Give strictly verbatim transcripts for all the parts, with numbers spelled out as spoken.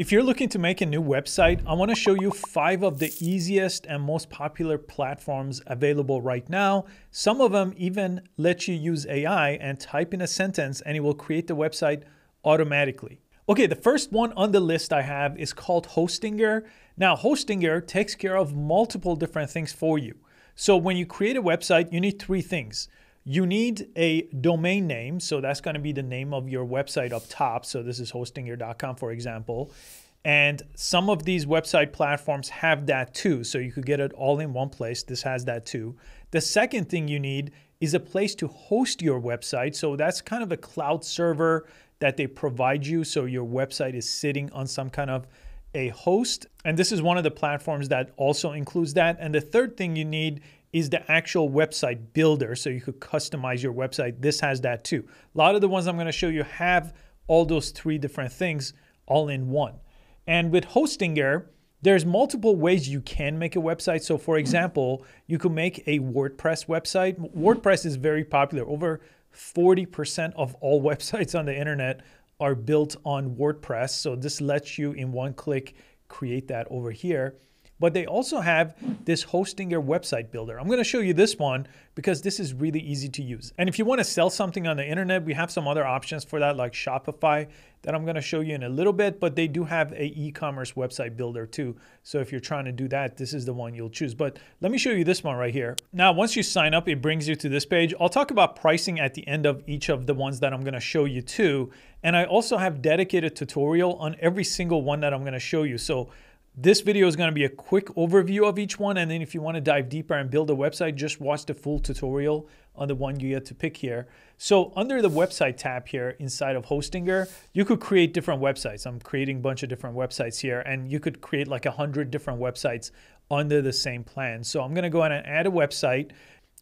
If you're looking to make a new website, I want to show you five of the easiest and most popular platforms available right now. Some of them even let you use A I and type in a sentence and it will create the website automatically. Okay, the first one on the list I have is called Hostinger. Now, Hostinger takes care of multiple different things for you. So when you create a website, you need three things. You need a domain name, so that's going to be the name of your website up top. So this is hostinger dot com, for example. And some of these website platforms have that too, so you could get it all in one place. This has that too. The second thing you need is a place to host your website. So that's kind of a cloud server that they provide you, so your website is sitting on some kind of a host. And this is one of the platforms that also includes that. And the third thing you need is the actual website builder, so you could customize your website. This has that too. A lot of the ones I'm going to show you have all those three different things all in one. And with Hostinger, there's multiple ways you can make a website. So for example, you could make a WordPress website. WordPress is very popular. Over forty percent of all websites on the internet are built on WordPress. So this lets you in one click create that over here. But they also have this Hostinger website builder. I'm going to show you this one because this is really easy to use. And if you want to sell something on the internet, we have some other options for that, like Shopify, that I'm going to show you in a little bit, but they do have a e-commerce website builder too. So if you're trying to do that, this is the one you'll choose. But let me show you this one right here. Now, once you sign up, it brings you to this page. I'll talk about pricing at the end of each of the ones that I'm going to show you too. And I also have dedicated tutorial on every single one that I'm going to show you. So this video is going to be a quick overview of each one, and then if you want to dive deeper and build a website, just watch the full tutorial on the one you get to pick here. So under the website tab here inside of Hostinger, you could create different websites. I'm creating a bunch of different websites here, and you could create like a hundred different websites under the same plan. So I'm going to go in and add a website.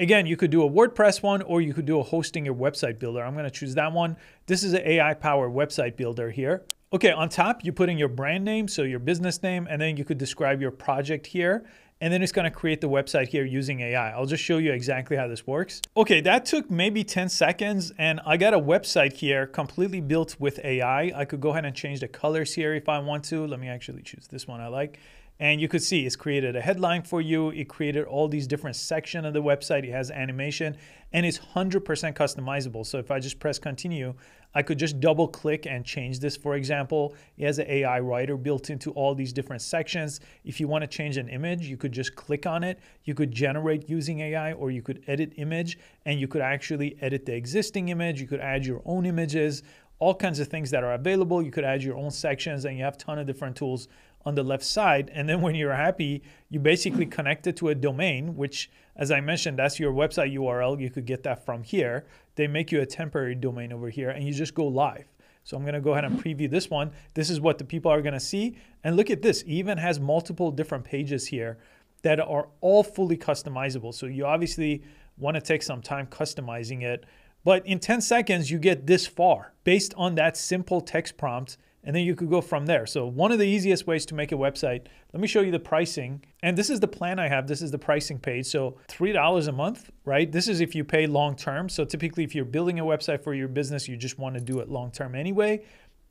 Again, you could do a WordPress one, or you could do a Hostinger website builder. I'm going to choose that one. This is an A I-powered website builder here. Okay, on top, you put in your brand name, so your business name, and then you could describe your project here. And then it's gonna create the website here using A I. I'll just show you exactly how this works. Okay, that took maybe ten seconds, and I got a website here completely built with A I. I could go ahead and change the colors here if I want to. Let me actually choose this one I like. And you could see it's created a headline for you. It created all these different sections of the website. It has animation and it's one hundred percent customizable. So if I just press continue, I could just double click and change this. For example, it has an A I writer built into all these different sections. If you want to change an image, you could just click on it. You could generate using A I, or you could edit image, and you could actually edit the existing image. You could add your own images, all kinds of things that are available. You could add your own sections, and you have a ton of different tools on the left side. And then when you're happy, you basically connect it to a domain, which, as I mentioned, that's your website U R L. You could get that from here. They make you a temporary domain over here, and you just go live. So I'm gonna go ahead and preview this one. This is what the people are gonna see. And look at this, it even has multiple different pages here that are all fully customizable. So you obviously wanna take some time customizing it, but in ten seconds, you get this far based on that simple text prompt. And then you could go from there. So one of the easiest ways to make a website, let me show you the pricing. And this is the plan I have. This is the pricing page. So three dollars a month, right? This is if you pay long-term. So typically if you're building a website for your business, you just want to do it long-term anyway.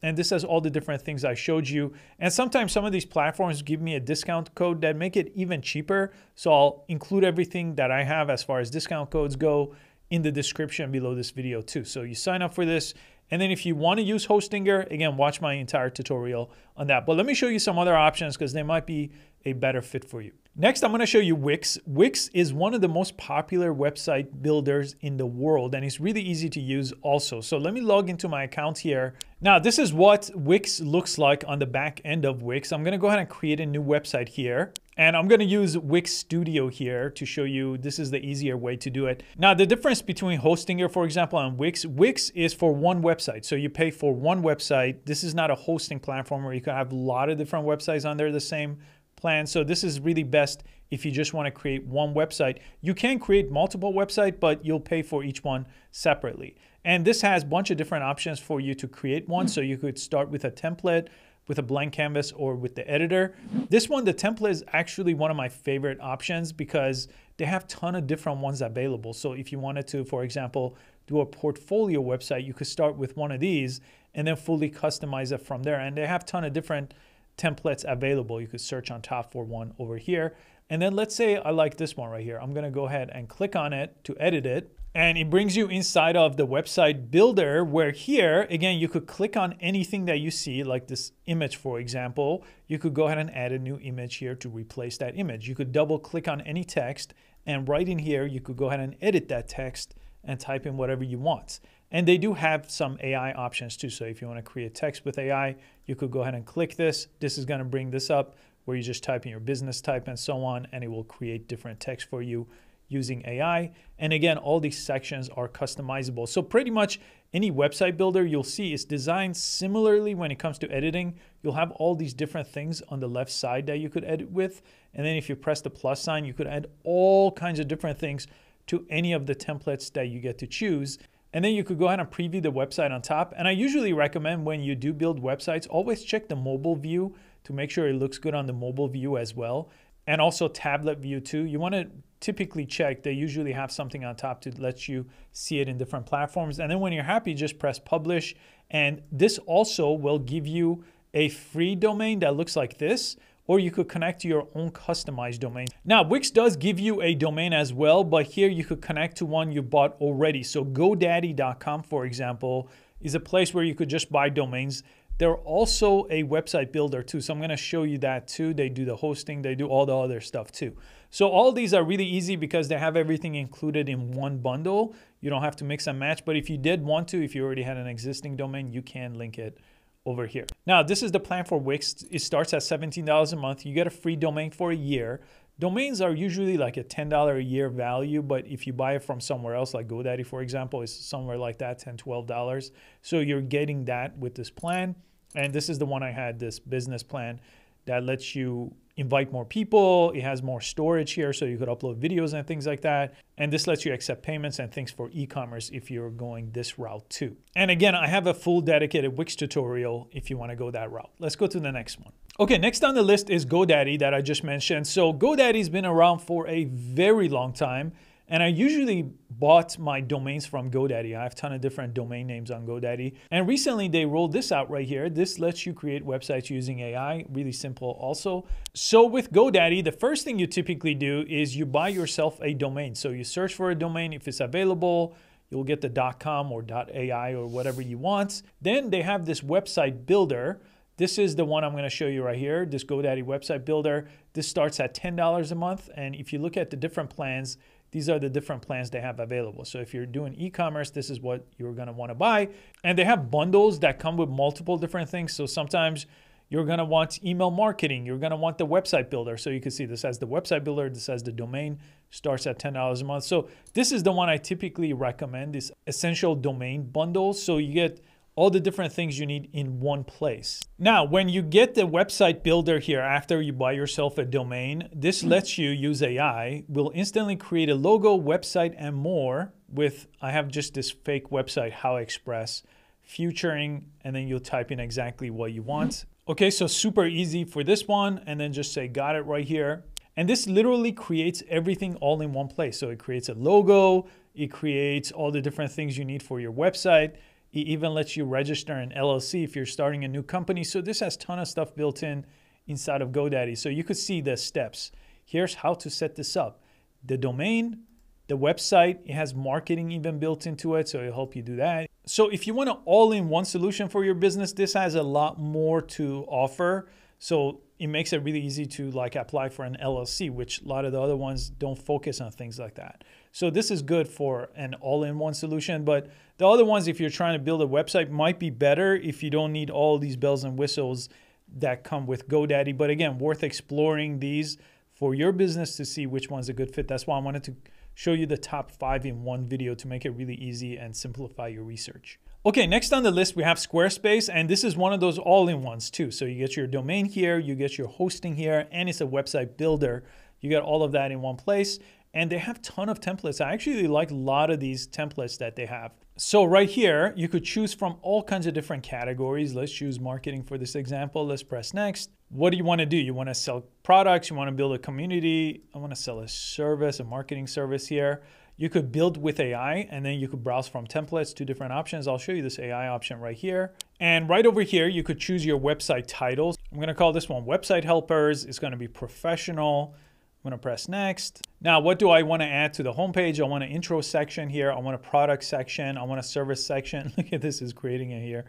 And this has all the different things I showed you. And sometimes some of these platforms give me a discount code that make it even cheaper. So I'll include everything that I have as far as discount codes go in the description below this video too. So you sign up for this. And then if you want to use Hostinger, again, watch my entire tutorial on that. But let me show you some other options because they might be a better fit for you. Next, I'm going to show you Wix. Wix is one of the most popular website builders in the world, and it's really easy to use also. So let me log into my account here. Now, this is what Wix looks like on the back end of Wix. I'm going to go ahead and create a new website here. And I'm going to use Wix Studio here to show you this is the easier way to do it. Now, the difference between Hostinger, for example, and Wix, Wix is for one website. So you pay for one website. This is not a hosting platform where you can have a lot of different websites on there, the same plan. So this is really best if you just want to create one website. You can create multiple websites, but you'll pay for each one separately. And this has a bunch of different options for you to create one. So you could start with a template, with a blank canvas, or with the editor. This one, the template, is actually one of my favorite options because they have a ton of different ones available. So if you wanted to, for example, do a portfolio website, you could start with one of these and then fully customize it from there. And they have a ton of different templates available. You could search on top for one over here. And then let's say I like this one right here. I'm gonna go ahead and click on it to edit it. And it brings you inside of the website builder, where here, again, you could click on anything that you see, like this image, for example. You could go ahead and add a new image here to replace that image. You could double click on any text, and right in here, you could go ahead and edit that text and type in whatever you want. And they do have some A I options too. So if you wanna create text with A I, you could go ahead and click this. This is gonna bring this up, where you just type in your business type and so on, and it will create different text for you using A I. And again, all these sections are customizable. So pretty much any website builder you'll see is designed similarly when it comes to editing. You'll have all these different things on the left side that you could edit with. And then if you press the plus sign, you could add all kinds of different things to any of the templates that you get to choose. And then you could go ahead and preview the website on top. And I usually recommend, when you do build websites, always check the mobile view to make sure it looks good on the mobile view as well. And also tablet view too. You want to typically check, they usually have something on top to let you see it in different platforms. And then when you're happy, just press publish. And this also will give you a free domain that looks like this, or you could connect to your own customized domain. Now, Wix does give you a domain as well, but here you could connect to one you bought already. So GoDaddy dot com, for example, is a place where you could just buy domains. They're also a website builder too. So I'm gonna show you that too. They do the hosting, they do all the other stuff too. So all these are really easy because they have everything included in one bundle. You don't have to mix and match, but if you did want to, if you already had an existing domain, you can link it over here. Now, this is the plan for Wix. It starts at seventeen dollars a month. You get a free domain for a year. Domains are usually like a ten dollars a year value, but if you buy it from somewhere else, like GoDaddy, for example, is somewhere like that, ten dollars, twelve dollars. So you're getting that with this plan. And this is the one I had, this business plan that lets you invite more people. It has more storage here, so you could upload videos and things like that. And this lets you accept payments and things for e-commerce if you're going this route too. And again, I have a full dedicated Wix tutorial if you want to go that route. Let's go to the next one. Okay, next on the list is GoDaddy that I just mentioned. So GoDaddy's been around for a very long time. And I usually bought my domains from GoDaddy. I have a ton of different domain names on GoDaddy. And recently they rolled this out right here. This lets you create websites using A I, really simple also. So with GoDaddy, the first thing you typically do is you buy yourself a domain. So you search for a domain. If it's available, you'll get the .com or .ai or whatever you want. Then they have this website builder. This is the one I'm going to show you right here, this GoDaddy website builder. This starts at ten dollars a month. And if you look at the different plans, these are the different plans they have available. So if you're doing e-commerce, this is what you're gonna wanna buy. And they have bundles that come with multiple different things. So sometimes you're gonna want email marketing, you're gonna want the website builder. So you can see this has the website builder, this has the domain, starts at ten dollars a month. So this is the one I typically recommend, this essential domain bundle. So you get all the different things you need in one place. Now, when you get the website builder here, after you buy yourself a domain, this lets you use A I. We'll instantly create a logo, website, and more with, I have just this fake website, How Express, featuring, and then you'll type in exactly what you want. Okay, so super easy for this one, and then just say, got it right here. And this literally creates everything all in one place. So it creates a logo, it creates all the different things you need for your website. It even lets you register an L L C if you're starting a new company. So this has a ton of stuff built in inside of GoDaddy. So you could see the steps. Here's how to set this up. The domain, the website, it has marketing even built into it. So it'll help you do that. So if you want an all-in-one solution for your business, this has a lot more to offer. So it makes it really easy to like apply for an L L C, which a lot of the other ones don't focus on things like that. So this is good for an all-in-one solution, but the other ones, if you're trying to build a website, might be better if you don't need all these bells and whistles that come with GoDaddy. But again, worth exploring these for your business to see which one's a good fit. That's why I wanted to show you the top five in one video to make it really easy and simplify your research. Okay, next on the list, we have Squarespace, and this is one of those all-in-ones too. So you get your domain here, you get your hosting here, and it's a website builder. You got all of that in one place, and they have a ton of templates. I actually like a lot of these templates that they have. So right here, you could choose from all kinds of different categories. Let's choose marketing for this example. Let's press next. What do you want to do? You want to sell products, you want to build a community. I want to sell a service, a marketing service here. You could build with A I, and then you could browse from templates to different options. I'll show you this A I option right here. And right over here, you could choose your website titles. I'm gonna call this one Website Helpers. It's gonna be professional. I'm gonna press next. Now, what do I wanna add to the homepage? I want an intro section here. I want a product section. I want a service section. Look at this, is creating it here.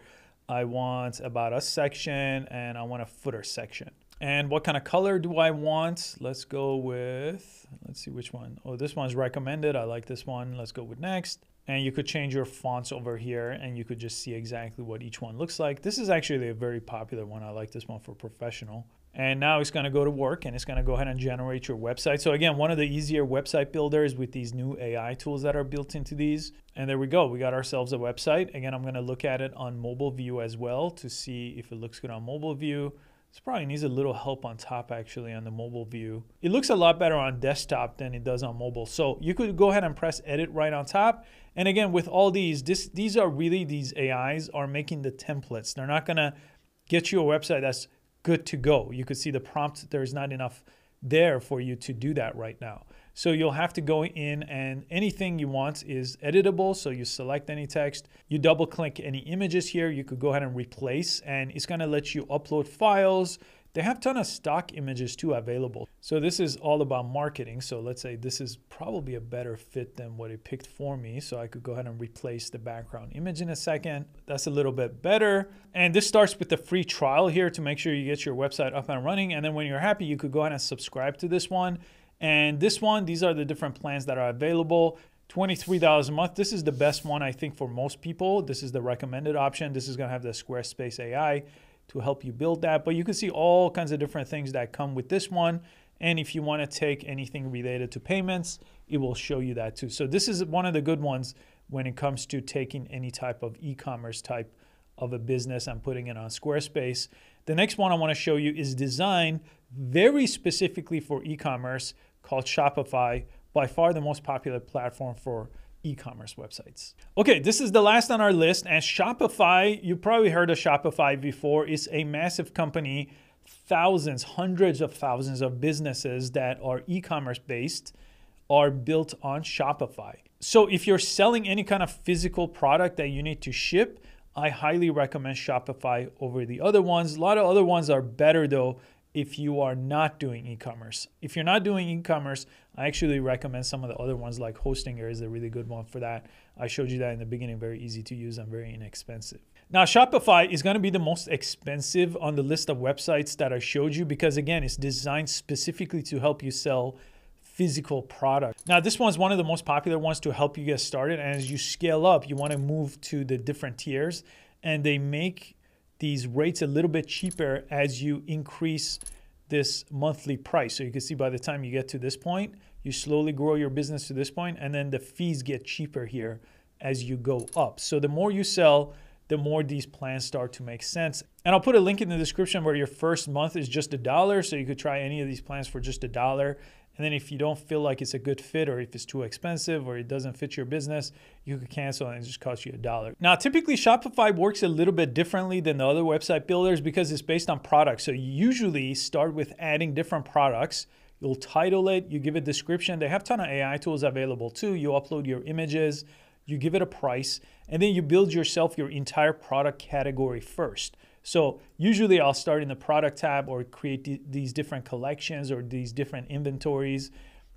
I want about us section, and I want a footer section. And what kind of color do I want? Let's go with, let's see which one. Oh, this one's recommended. I like this one. Let's go with next. And you could change your fonts over here, and you could just see exactly what each one looks like. This is actually a very popular one. I like this one for professional. And now it's gonna go to work, and it's gonna go ahead and generate your website. So again, one of the easier website builders with these new A I tools that are built into these. And there we go, we got ourselves a website. Again, I'm gonna look at it on mobile view as well to see if it looks good on mobile view. This probably needs a little help on top actually on the mobile view. It looks a lot better on desktop than it does on mobile. So you could go ahead and press edit right on top. And again, with all these, this, these are really, these A Is are making the templates. They're not gonna get you a website that's good to go. You could see the prompt, there's not enough there for you to do that right now. So you'll have to go in, and anything you want is editable. So you select any text, you double click any images here, you could go ahead and replace, and it's gonna let you upload files. They have a ton of stock images too available. So this is all about marketing. So let's say this is probably a better fit than what it picked for me. So I could go ahead and replace the background image in a second. That's a little bit better. And this starts with the free trial here to make sure you get your website up and running. And then when you're happy, you could go ahead and subscribe to this one. And this one, these are the different plans that are available. twenty-three dollars a month. This is the best one, I think, for most people. This is the recommended option. This is gonna have the Squarespace A I to help you build that. But you can see all kinds of different things that come with this one. And if you want to take anything related to payments, it will show you that too. So this is one of the good ones when it comes to taking any type of e-commerce type of a business and putting it on Squarespace. The next one I want to show you is designed very specifically for e-commerce, called Shopify, by far the most popular platform for e-commerce websites. Okay, this is the last on our list, and Shopify, you probably heard of Shopify before. It's a massive company, thousands, hundreds of thousands of businesses that are e-commerce based are built on Shopify. So if you're selling any kind of physical product that you need to ship, I highly recommend Shopify over the other ones. A lot of other ones are better though, if you are not doing e-commerce. If you're not doing e-commerce, I actually recommend some of the other ones, like Hostinger is a really good one for that. I showed you that in the beginning, very easy to use and very inexpensive. Now, Shopify is gonna be the most expensive on the list of websites that I showed you because again, it's designed specifically to help you sell physical product. Now, this one's one of the most popular ones to help you get started. And as you scale up, you wanna move to the different tiers, and they make these rates a little bit cheaper as you increase this monthly price. So you can see by the time you get to this point, you slowly grow your business to this point, and then the fees get cheaper here as you go up. So the more you sell, the more these plans start to make sense. And I'll put a link in the description where your first month is just a dollar. So you could try any of these plans for just a dollar. And then if you don't feel like it's a good fit, or if it's too expensive, or it doesn't fit your business, you could cancel and it just costs you a dollar. Now, typically Shopify works a little bit differently than the other website builders because it's based on products. So you usually start with adding different products. You'll title it, you give a description. They have a ton of A I tools available too. You upload your images, you give it a price, and then you build yourself your entire product category first. So usually I'll start in the product tab or create th- these different collections or these different inventories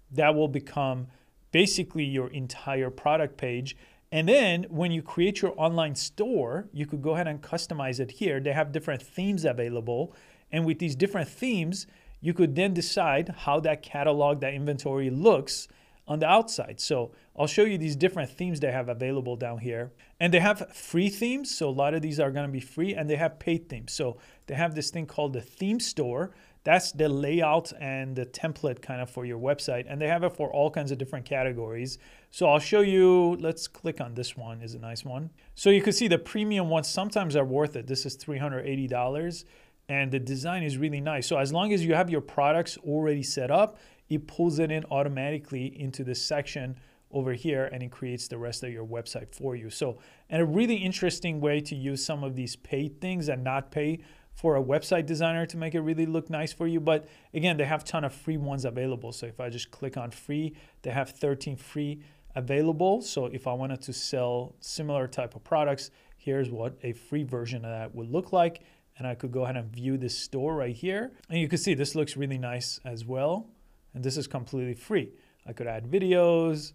that will become basically your entire product page. And then when you create your online store, you could go ahead and customize it here. They have different themes available. And with these different themes, you could then decide how that catalog, that inventory looks on the outside. So I'll show you these different themes they have available down here. And they have free themes. So a lot of these are gonna be free, and they have paid themes. So they have this thing called the theme store. That's the layout and the template kind of for your website. And they have it for all kinds of different categories. So I'll show you, let's click on this one, is a nice one. So you can see the premium ones sometimes are worth it. This is three hundred eighty dollars, and the design is really nice. So as long as you have your products already set up, it pulls it in automatically into this section over here, and it creates the rest of your website for you. So, and a really interesting way to use some of these paid things and not pay for a website designer to make it really look nice for you. But again, they have a ton of free ones available. So if I just click on free, they have thirteen free available. So if I wanted to sell similar type of products, here's what a free version of that would look like. And I could go ahead and view this store right here. And you can see this looks really nice as well. And this is completely free. I could add videos,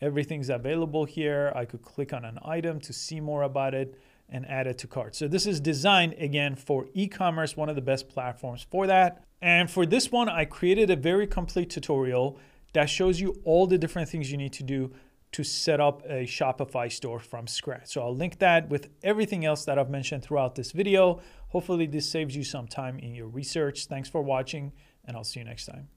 everything's available here. I could click on an item to see more about it and add it to cart. So this is designed again for e-commerce, one of the best platforms for that. And for this one, I created a very complete tutorial that shows you all the different things you need to do to set up a Shopify store from scratch. So I'll link that with everything else that I've mentioned throughout this video. Hopefully this saves you some time in your research. Thanks for watching, and I'll see you next time.